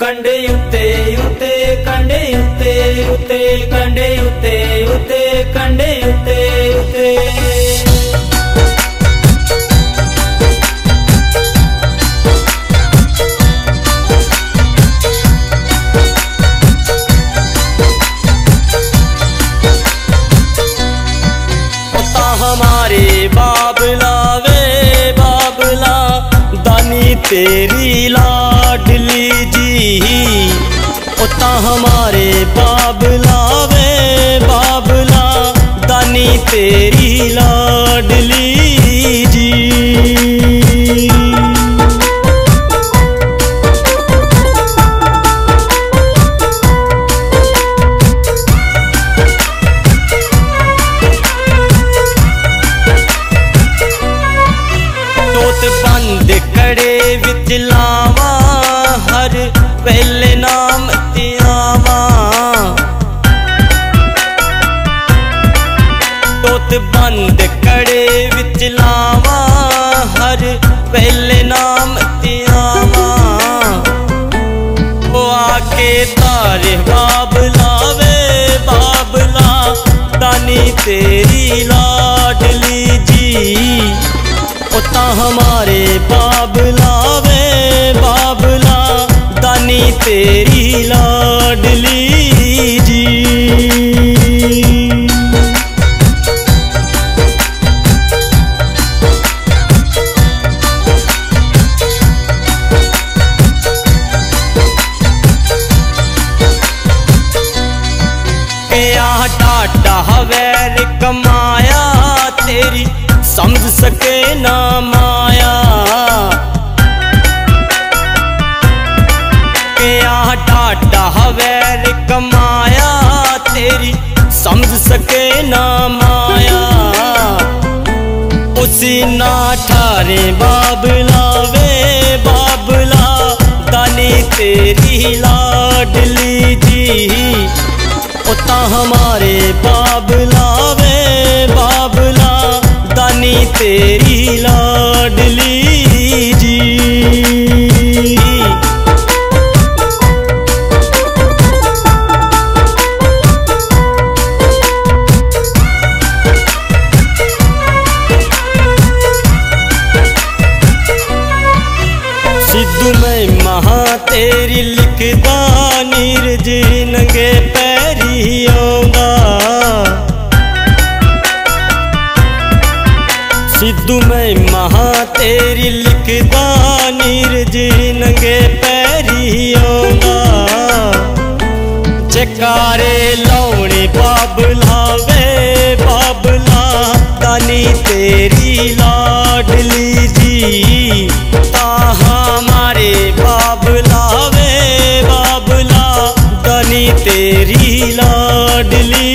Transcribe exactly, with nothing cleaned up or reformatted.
कंडे उते उते कंडे उते उते कंडे उते उते कंडे उते उते पता हमारे बाबला वे बाबला दानी तेरी लाडली उता हमारे बाबला वे बाबला दानी तेरी लाडली जी। तोत बंद कड़े विच लावा हर पहले नाम त्यावा तोत बंद कड़े विच लावा हर पहले नाम त्यावा वो आके तारे बाबला वे बाबला दानी तेरी लाडली जी। उता हमारे बाबला वे बाबला दानी तेरी लाडली जी। क्या डाटा हवैर कमाया तेरी समझ सके ना माया डाटा हवैर कमाया तेरी समझ सके ना माया उसी ना ठारे बाबला वे बाबला दानी तेरी लाडली जी। उता हमारे बाबला वे बाबला दानी तेरी लाडली जी। मैं महा तेरी लिखदा नीरज नंगे पैरी आऊंगा सिद्धू मैं महा तेरी लिखदा नीरज नंगे पैरी आऊंगा जयकारे लाउने बाबला वे बाबला दानी तेरी लाडली जी। बाबला वे बाबला दानी तेरी लाडली।